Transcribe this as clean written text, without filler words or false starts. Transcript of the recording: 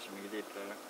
しみでいったよね。